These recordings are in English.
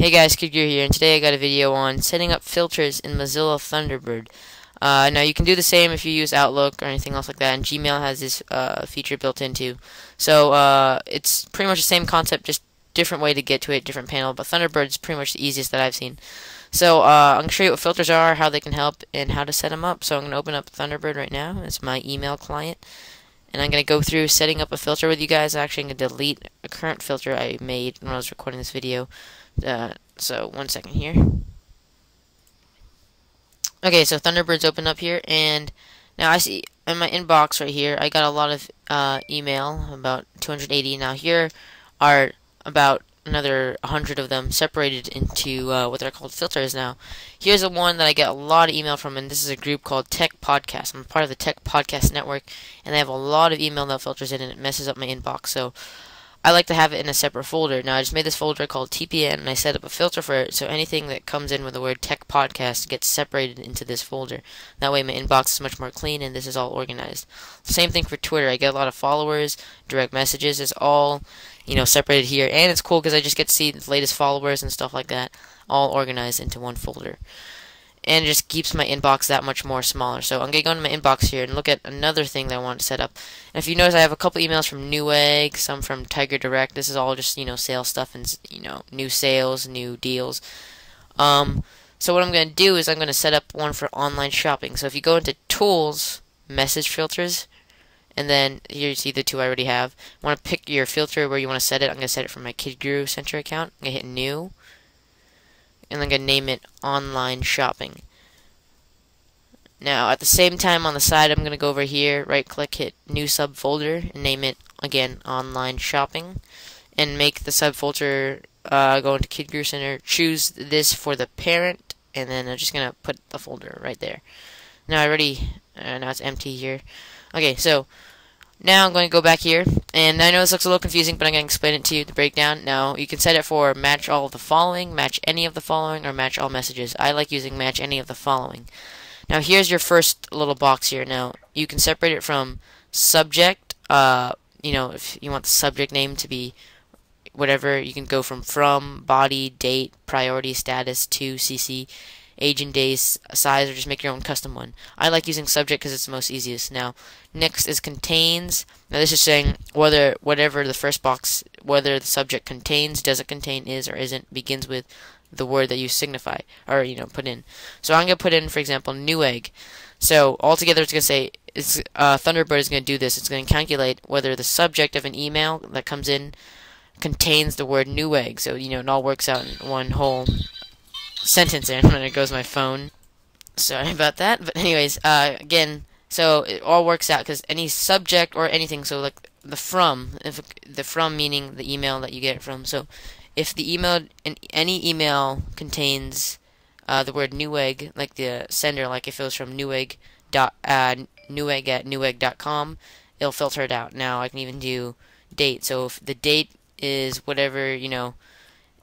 Hey guys, CubeGear here, and today I got a video on setting up filters in Mozilla Thunderbird. Now you can do the same if you use Outlook or anything else like that, and Gmail has this feature built into. So it's pretty much the same concept, just different way to get to it, different panel, but Thunderbird's pretty much the easiest that I've seen. So I'm going to show you what filters are, how they can help, and how to set them up. So I'm going to open up Thunderbird right now. It's my email client. And I'm going to go through setting up a filter with you guys. Actually, I'm going to delete a current filter I made when I was recording this video. So, one second here. Okay, so Thunderbird's open up here. And now I see in my inbox right here, I got a lot of email, about 280. Now here are about another 100 of them separated into what they're called filters now. Here's the one that I get a lot of email from, and this is a group called Tech Podcast. I'm part of the Tech Podcast Network, and they have a lot of email that filters in, and it messes up my inbox, so I like to have it in a separate folder. Now I just made this folder called TPN, and I set up a filter for it, so anything that comes in with the word Tech Podcast gets separated into this folder. That way my inbox is much more clean, and this is all organized. Same thing for Twitter. I get a lot of followers, direct messages, it's all, you know, separated here, and it's cool because I just get to see the latest followers and stuff like that, all organized into one folder. And it just keeps my inbox that much more smaller. So I'm going to go into my inbox here and look at another thing that I want to set up. And if you notice, I have a couple emails from Newegg, some from Tiger Direct. This is all just, you know, sales stuff and, you know, new sales, new deals. So what I'm going to do is I'm going to set up one for online shopping. So if you go into Tools, Message Filters, and then here you see the two I already have. I want to pick your filter where you want to set it. I'm going to set it for my KidGuru Center account. I'm going to hit New. And I'm going to name it Online Shopping. Now, at the same time on the side, I'm going to go over here, right-click, hit New Subfolder, and name it, again, Online Shopping. And make the subfolder go into KidGuru Center. Choose this for the parent, and then I'm just going to put the folder right there. Now, I already... now it's empty here. Okay, so now I'm going to go back here, and I know this looks a little confusing, but I'm going to explain it to you, the breakdown. Now, you can set it for match all of the following, match any of the following, or match all messages. I like using match any of the following. Now, here's your first little box here. Now, you can separate it from subject. You know, if you want the subject name to be whatever, you can go from, body, date, priority, status, to, CC, age and days, size, or just make your own custom one. I like using subject because it's the most easiest. Now, next is contains. Now, this is saying whether, whatever the first box, whether the subject contains, doesn't contain, is, or isn't, begins with the word that you signify, or, you know, put in. So I'm going to put in, for example, Newegg. So altogether, it's going to say, it's, Thunderbird is going to do this. It's going to calculate whether the subject of an email that comes in contains the word Newegg. So, you know, it all works out in one whole sentence there, and it goes my phone. Sorry about that, but anyways, again, so it all works out because any subject or anything. So like the from, if the from meaning the email that you get it from. So if the email, any email contains the word Newegg, like the sender, like if it was from Newegg at Newegg.com, it'll filter it out. Now I can even do date. So if the date is whatever, you know.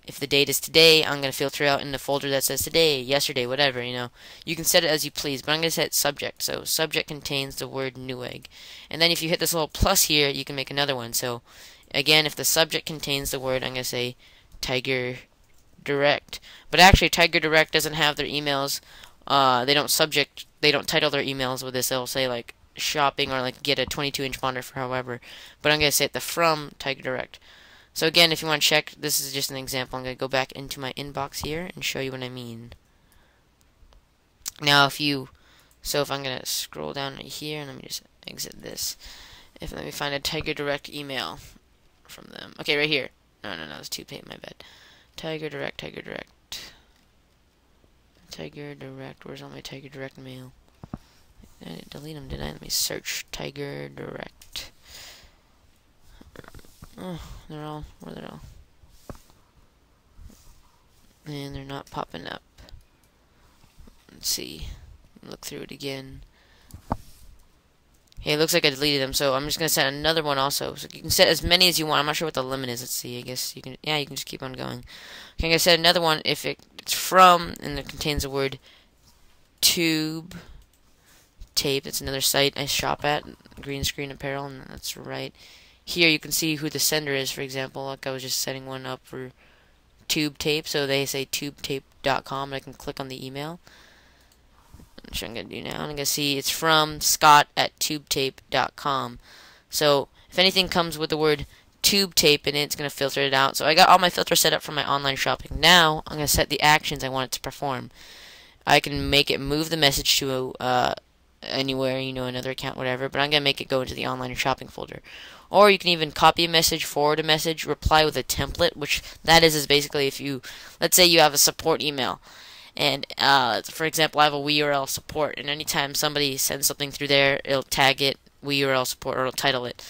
If the date is today, I'm going to filter out in the folder that says today, yesterday, whatever, you know. You can set it as you please, but I'm going to set subject. So subject contains the word Newegg. And then if you hit this little plus here, you can make another one. So again, if the subject contains the word, I'm going to say Tiger Direct. But actually, Tiger Direct doesn't have their emails. They don't title their emails with this. They'll say like shopping or like get a 22-inch monitor for however. But I'm going to say the from Tiger Direct. So again, if you want to check, this is just an example. I'm going to go back into my inbox here and show you what I mean. Now, if you, so if I'm going to scroll down right here, and let me just exit this. If let me find a Tiger Direct email from them. Okay, right here. No, it's Tube Tape, my bad. Tiger Direct. Where's all my Tiger Direct mail? I didn't delete them, did I? Let me search Tiger Direct. Oh, where they're all? And they're not popping up. Let's see. Look through it again. Hey, it looks like I deleted them, so I'm just going to set another one also. So you can set as many as you want. I'm not sure what the limit is. Let's see. I guess you can, yeah, you can just keep on going. Okay, I'm going to set another one if it's from, and it contains the word Tube Tape. That's another site I shop at, Green Screen Apparel, and that's right. Here you can see who the sender is, for example, like I was just setting one up for Tube Tape, so they say TubeTape.com, and I can click on the email, which I'm going to do now. I'm going to see it's from Scott@TubeTape.com. So if anything comes with the word Tube Tape in it, it's going to filter it out. So I got all my filters set up for my online shopping. Now I'm going to set the actions I want it to perform. I can make it move the message to anywhere, you know, another account, whatever, but I'm going to make it go into the online shopping folder. Or you can even copy a message, forward a message, reply with a template, which that is basically if you, let's say you have a support email, and for example, I have a We URL support, and anytime somebody sends something through there, it'll tag it We URL support, or it'll title it.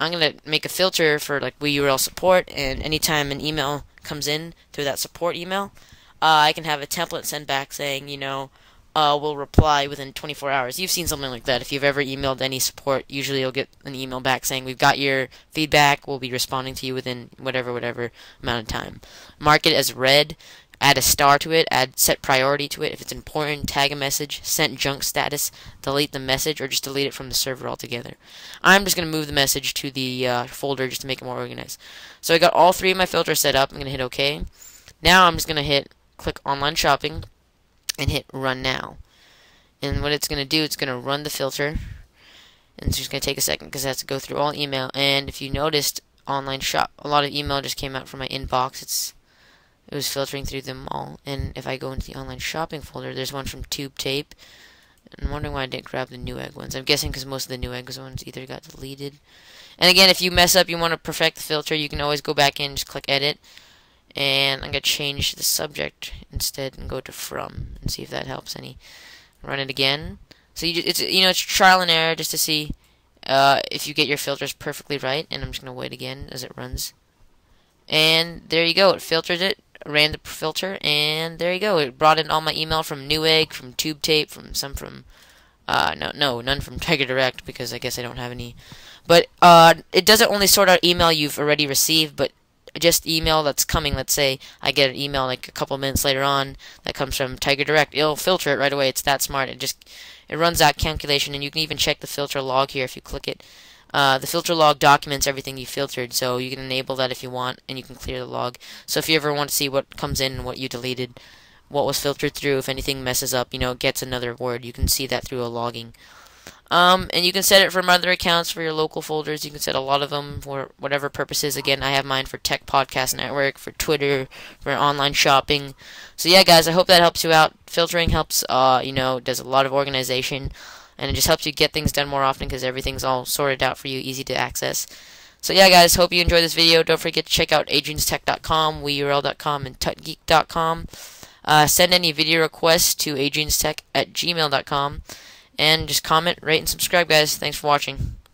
I'm going to make a filter for like We URL support, and anytime an email comes in through that support email, I can have a template sent back saying, you know, will reply within 24 hours. You've seen something like that. If you've ever emailed any support, usually you'll get an email back saying, we've got your feedback, we'll be responding to you within whatever amount of time. Mark it as read, add a star to it, add set priority to it. If it's important, tag a message, sent junk status, delete the message, or just delete it from the server altogether. I'm just going to move the message to the folder just to make it more organized. So I got all three of my filters set up. I'm going to hit OK. Now I'm just going to click online shopping, and hit run now. And what it's going to do, it's going to run the filter, and it's just going to take a second because it has to go through all email. And if you noticed, online shop, a lot of email just came out from my inbox. It was filtering through them all. And if I go into the online shopping folder, there's one from Tube Tape. I'm wondering why I didn't grab the Newegg ones. I'm guessing because most of the Newegg ones either got deleted. And again, if you mess up, you want to perfect the filter, you can always go back in, just click edit. And I'm going to change the subject instead and go to from and see if that helps any. Run it again. So it's trial and error just to see if you get your filters perfectly right. And I'm just going to wait again as it runs. And there you go. It filtered it, ran the filter, and there you go. It brought in all my email from Newegg, from Tube Tape, from some from none from Tiger Direct because I guess I don't have any. But it doesn't only sort out email you've already received, but just email that's coming. Let's say I get an email like a couple minutes later on that comes from Tiger Direct. It'll filter it right away. It's that smart. It runs that calculation, and you can even check the filter log here if you click it. The filter log documents everything you filtered, so you can enable that if you want, and you can clear the log. So if you ever want to see what comes in and what you deleted, what was filtered through, if anything messes up, you know, it gets another word. You can see that through a logging. And you can set it from other accounts for your local folders. You can set a lot of them for whatever purposes. Again, I have mine for Tech Podcast Network, for Twitter, for online shopping. So yeah, guys, I hope that helps you out. Filtering helps, does a lot of organization, and it just helps you get things done more often because everything's all sorted out for you, easy to access. So yeah, guys, hope you enjoyed this video. Don't forget to check out AdrianStech.com, WeURL.com, and TutGeek.com. Send any video requests to AdrianStech@gmail.com. And just comment, rate, and subscribe, guys. Thanks for watching.